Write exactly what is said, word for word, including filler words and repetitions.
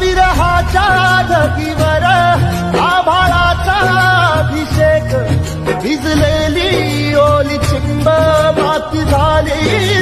विरहाचा ढगीवर आभाळाचा अभिषेक भिजलेली ओली चिंब माती झाली।